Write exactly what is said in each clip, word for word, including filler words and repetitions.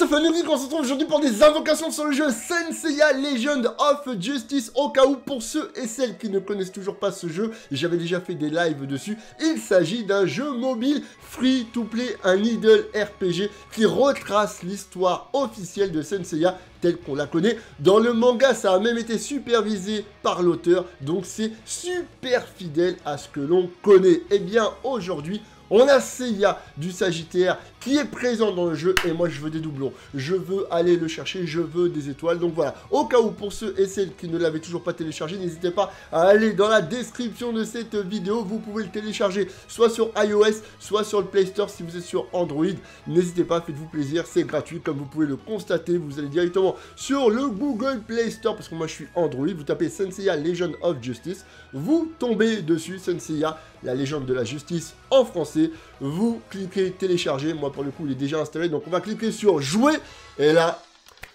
Sofiane le Geek, on se retrouve aujourd'hui pour des invocations sur le jeu Saint Seiya Legend of Justice. Au cas où, pour ceux et celles qui ne connaissent toujours pas ce jeu, j'avais déjà fait des lives dessus. Il s'agit d'un jeu mobile free to play, un idle R P G qui retrace l'histoire officielle de Saint Seiya telle qu'on la connaît. Dans le manga, ça a même été supervisé par l'auteur, donc c'est super fidèle à ce que l'on connaît. Et bien aujourd'hui, on a Seiya du Sagittaire qui est présent dans le jeu et moi je veux des doublons, je veux aller le chercher, je veux des étoiles. Donc voilà, au cas où pour ceux et celles qui ne l'avaient toujours pas téléchargé, n'hésitez pas à aller dans la description de cette vidéo, vous pouvez le télécharger soit sur iOS, soit sur le Play Store si vous êtes sur Android. N'hésitez pas, faites-vous plaisir, c'est gratuit comme vous pouvez le constater, vous allez directement sur le Google Play Store parce que moi je suis Android, vous tapez Saint Seiya Legend of Justice, vous tombez dessus, Saint Seiya, la légende de la justice en français. Vous cliquez télécharger, moi pour le coup il est déjà installé, donc on va cliquer sur jouer et là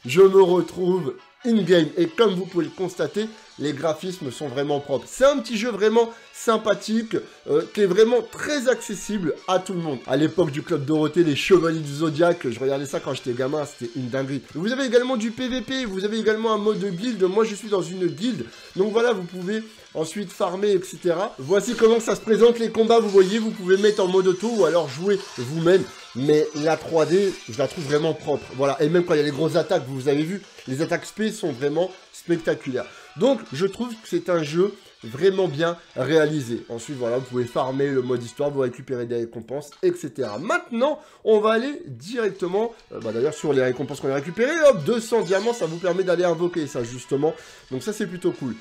je me retrouve in-game et comme vous pouvez le constater, les graphismes sont vraiment propres. C'est un petit jeu vraiment sympathique, euh, qui est vraiment très accessible à tout le monde. À l'époque du club Dorothée, les Chevaliers du Zodiaque, je regardais ça quand j'étais gamin, c'était une dinguerie. Vous avez également du P V P, vous avez également un mode guilde, moi je suis dans une guilde, donc voilà, vous pouvez ensuite farmer, et cetera. Voici comment ça se présente les combats, vous voyez, vous pouvez mettre en mode auto ou alors jouer vous-même, mais la trois D, je la trouve vraiment propre. Voilà, et même quand il y a les grosses attaques, vous avez vu, les attaques spé sont vraiment spectaculaires. Donc, je trouve que c'est un jeu vraiment bien réalisé. Ensuite, voilà, vous pouvez farmer le mode histoire, vous récupérez des récompenses, et cetera. Maintenant, on va aller directement, euh, bah, d'ailleurs, sur les récompenses qu'on a récupérées. Hop, deux cents diamants, ça vous permet d'aller invoquer ça, justement. Donc, ça, c'est plutôt cool.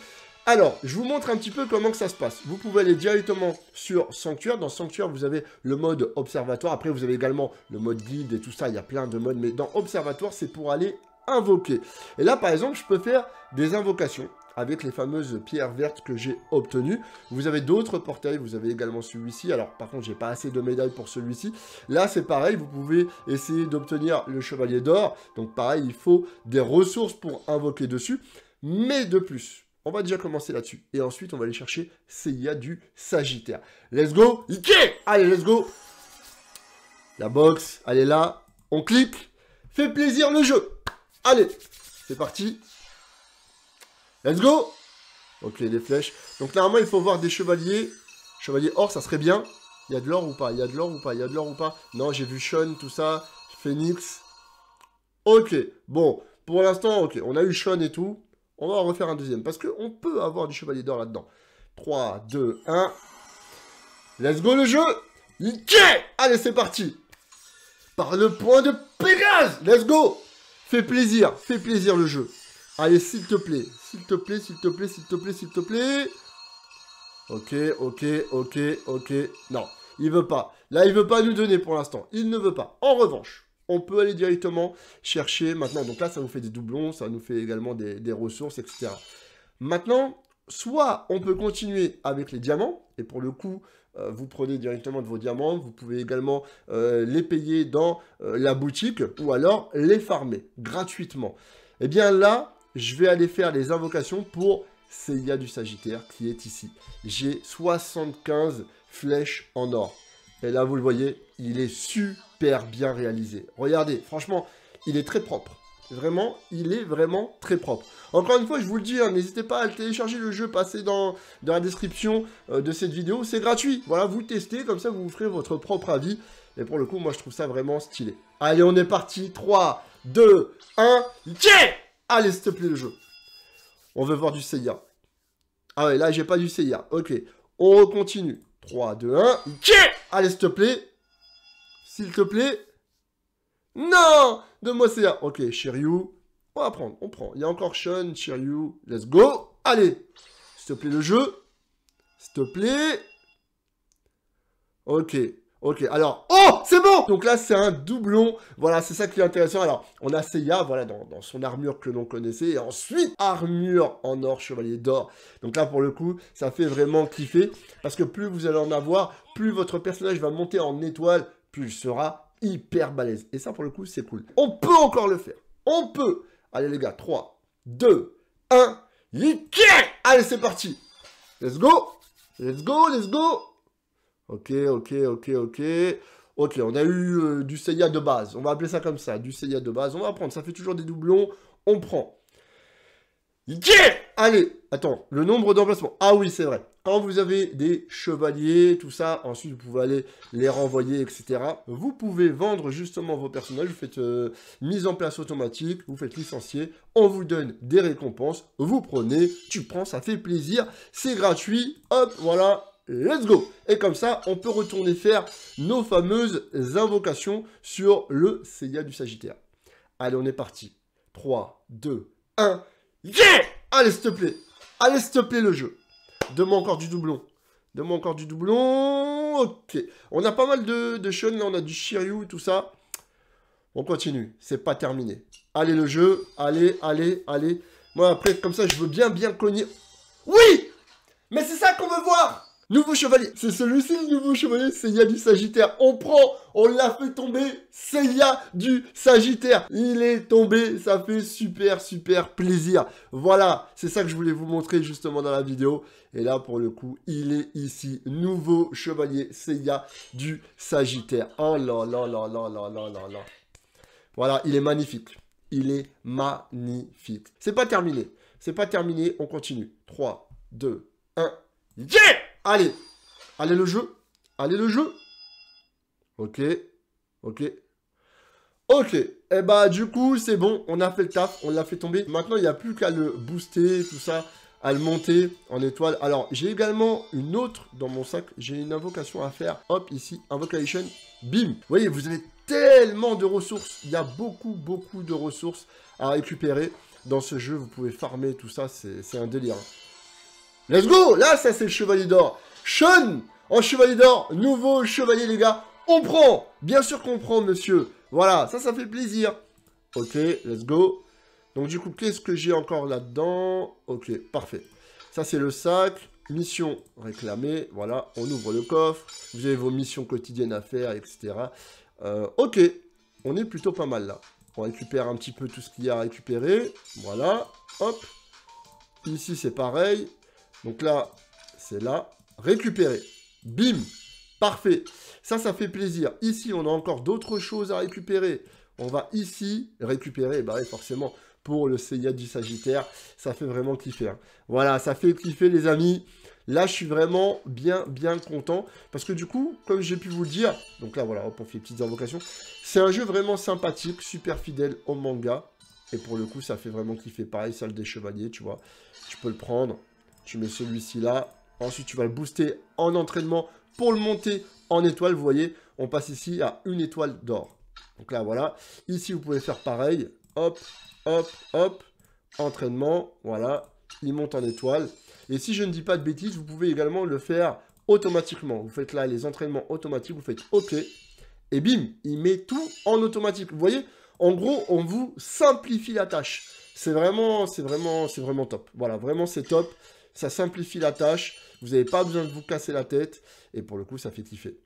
Alors, je vous montre un petit peu comment que ça se passe. Vous pouvez aller directement sur Sanctuaire. Dans Sanctuaire, vous avez le mode Observatoire. Après, vous avez également le mode Guide et tout ça. Il y a plein de modes, mais dans Observatoire, c'est pour aller invoquer. Et là, par exemple, je peux faire des invocations avec les fameuses pierres vertes que j'ai obtenues. Vous avez d'autres portails, vous avez également celui-ci. Alors, par contre, j'ai pas assez de médailles pour celui-ci. Là, c'est pareil, vous pouvez essayer d'obtenir le chevalier d'or. Donc, pareil, il faut des ressources pour invoquer dessus. Mais de plus, on va déjà commencer là-dessus. Et ensuite, on va aller chercher Seiya du Sagittaire. Let's go, Ike! Allez, let's go! La box, elle est là. On clique. Fait plaisir le jeu! Allez, c'est parti! Let's go! Ok, les flèches. Donc, normalement, il faut voir des chevaliers. Chevalier or, ça serait bien. Il y a de l'or ou pas? Il y a de l'or ou pas? Il y a de l'or ou pas? Non, j'ai vu Shun, tout ça. Phoenix. Ok, bon. Pour l'instant, ok. On a eu Shun et tout. On va en refaire un deuxième. Parce qu'on peut avoir du chevalier d'or là-dedans. trois, deux, un. Let's go, le jeu! Yeah! Allez, c'est parti! Par le point de Pégase! Let's go! Fais plaisir. Fais plaisir, le jeu. Allez, s'il te plaît, s'il te plaît, s'il te plaît, s'il te plaît, s'il te plaît. Ok, ok, ok, ok. Non, il veut pas. Là, il veut pas nous donner pour l'instant. Il ne veut pas. En revanche, on peut aller directement chercher maintenant. Donc là, ça vous fait des doublons, ça nous fait également des, des ressources, et cetera. Maintenant, soit on peut continuer avec les diamants. Et pour le coup, euh, vous prenez directement de vos diamants. Vous pouvez également euh, les payer dans euh, la boutique ou alors les farmer gratuitement. Et bien là, je vais aller faire les invocations pour Seiya du Sagittaire qui est ici. J'ai soixante-quinze flèches en or. Et là, vous le voyez, il est super bien réalisé. Regardez, franchement, il est très propre. Vraiment, il est vraiment très propre. Encore une fois, je vous le dis, n'hésitez hein, pas à télécharger le jeu, passez dans, dans la description euh, de cette vidéo. C'est gratuit. Voilà, vous testez, comme ça, vous vous ferez votre propre avis. Et pour le coup, moi, je trouve ça vraiment stylé. Allez, on est parti. trois, deux, un, yeah! Allez, s'il te plaît, le jeu. On veut voir du Seiya. Ah ouais, là, j'ai pas du Seiya. Ok, on recontinue. trois, deux, un. Yeah! Allez, s'il te plaît. S'il te plaît. Non! De moi, Seiya. Ok, Shiryu. On va prendre, on prend. Il y a encore Shun, Shiryu. Let's go. Allez. S'il te plaît, le jeu. S'il te plaît. Ok. Ok, alors, oh, c'est bon! Donc là, c'est un doublon, voilà, c'est ça qui est intéressant. Alors, on a Seiya, voilà, dans, dans son armure que l'on connaissait, et ensuite, armure en or, chevalier d'or. Donc là, pour le coup, ça fait vraiment kiffer, parce que plus vous allez en avoir, plus votre personnage va monter en étoile, plus il sera hyper balèze. Et ça, pour le coup, c'est cool. On peut encore le faire, on peut! Allez, les gars, trois, deux, un, nickel! Allez, c'est parti! Let's go! Let's go, let's go! Ok, ok, ok, ok. Ok, on a eu euh, du Seiya de base. On va appeler ça comme ça, du Seiya de base. On va prendre, ça fait toujours des doublons. On prend. Yeah! Allez, attends, le nombre d'emplacements. Ah oui, c'est vrai. Quand vous avez des chevaliers, tout ça, ensuite vous pouvez aller les renvoyer, et cetera. Vous pouvez vendre justement vos personnages. Vous faites euh, mise en place automatique, vous faites licencier. On vous donne des récompenses. Vous prenez, tu prends, ça fait plaisir. C'est gratuit. Hop, voilà. Let's go! Et comme ça, on peut retourner faire nos fameuses invocations sur le Seiya du Sagittaire. Allez, on est parti. trois, deux, un. Yeah! Allez, s'il te plaît. Allez, s'il te plaît, le jeu. Demande encore du doublon. Demande encore du doublon. Ok. On a pas mal de, de Shun, là. On a du Shiryu, tout ça. On continue. C'est pas terminé. Allez, le jeu. Allez, allez, allez. Moi, après, comme ça, je veux bien, bien cogner. Oui! Mais c'est ça qu'on veut voir! Nouveau chevalier, c'est celui-ci le nouveau chevalier, Seiya du Sagittaire. On prend, on l'a fait tomber, Seiya du Sagittaire. Il est tombé, ça fait super, super plaisir. Voilà, c'est ça que je voulais vous montrer justement dans la vidéo. Et là, pour le coup, il est ici, nouveau chevalier, Seiya du Sagittaire. Oh là là là là là là là là. Voilà, il est magnifique. Il est magnifique. C'est pas terminé, c'est pas terminé, on continue. trois, deux, un, yeah! Allez, allez le jeu, allez le jeu. Ok, ok, ok. Et bah du coup c'est bon, on a fait le taf, on l'a fait tomber. Maintenant il n'y a plus qu'à le booster, tout ça, à le monter en étoile. Alors j'ai également une autre dans mon sac, j'ai une invocation à faire. Hop ici, invocation, bim. Vous voyez, vous avez tellement de ressources, il y a beaucoup, beaucoup de ressources à récupérer dans ce jeu. Vous pouvez farmer tout ça, c'est un délire. Let's go! Là, ça, c'est le chevalier d'or. Shun, en chevalier d'or, nouveau chevalier, les gars. On prend! Bien sûr qu'on prend, monsieur. Voilà, ça, ça fait plaisir. Ok, let's go. Donc, du coup, qu'est-ce que j'ai encore là-dedans? Ok, parfait. Ça, c'est le sac. Mission réclamée. Voilà, on ouvre le coffre. Vous avez vos missions quotidiennes à faire, et cetera. Euh, ok, on est plutôt pas mal, là. On récupère un petit peu tout ce qu'il y a à récupérer. Voilà, hop. Ici, c'est pareil. Donc là, c'est là. Récupérer. Bim. Parfait. Ça, ça fait plaisir. Ici, on a encore d'autres choses à récupérer. On va ici récupérer. Bah oui, forcément, pour le Seiya du Sagittaire, ça fait vraiment kiffer. Hein. Voilà, ça fait kiffer, les amis. Là, je suis vraiment bien, bien content. Parce que du coup, comme j'ai pu vous le dire, donc là, voilà, hop, on fait les petites invocations. C'est un jeu vraiment sympathique, super fidèle au manga. Et pour le coup, ça fait vraiment kiffer. Pareil, salle des chevaliers, tu vois. Tu peux le prendre. Tu mets celui-ci là. Ensuite, tu vas le booster en entraînement pour le monter en étoile. Vous voyez, on passe ici à une étoile d'or. Donc là, voilà. Ici, vous pouvez faire pareil. Hop, hop, hop. Entraînement. Voilà. Il monte en étoile. Et si je ne dis pas de bêtises, vous pouvez également le faire automatiquement. Vous faites là les entraînements automatiques. Vous faites OK. Et bim, il met tout en automatique. Vous voyez, en gros, on vous simplifie la tâche. C'est vraiment, c'est vraiment, c'est vraiment top. Voilà, vraiment, c'est top. Ça simplifie la tâche, vous n'avez pas besoin de vous casser la tête, et pour le coup, ça fait kiffer.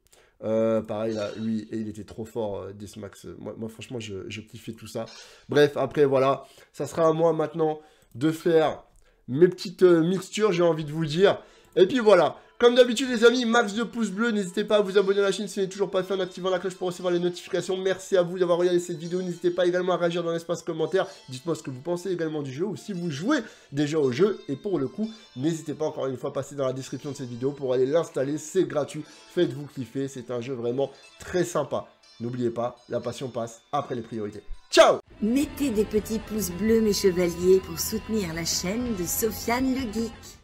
Euh, pareil, là, lui, il était trop fort, euh, Desmax. Moi, moi, franchement, je, je kiffais tout ça. Bref, après, voilà, ça sera à moi maintenant de faire mes petites euh, mixtures, j'ai envie de vous dire. Et puis voilà, comme d'habitude, les amis, max de pouces bleus, n'hésitez pas à vous abonner à la chaîne si ce n'est toujours pas fait en activant la cloche pour recevoir les notifications. Merci à vous d'avoir regardé cette vidéo, n'hésitez pas également à réagir dans l'espace commentaire. Dites-moi ce que vous pensez également du jeu ou si vous jouez déjà au jeu. Et pour le coup, n'hésitez pas encore une fois à passer dans la description de cette vidéo pour aller l'installer, c'est gratuit. Faites-vous kiffer, c'est un jeu vraiment très sympa. N'oubliez pas, la passion passe après les priorités. Ciao! Mettez des petits pouces bleus, mes chevaliers, pour soutenir la chaîne de Sofiane le Geek.